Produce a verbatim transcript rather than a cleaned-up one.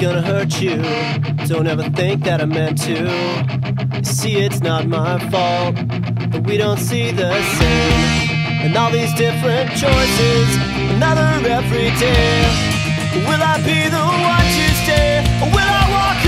gonna hurt you. Don't ever think that I meant to. You see, it's not my fault that we don't see the same. And all these different choices, another every day. Will I be the one to stay, or will I walk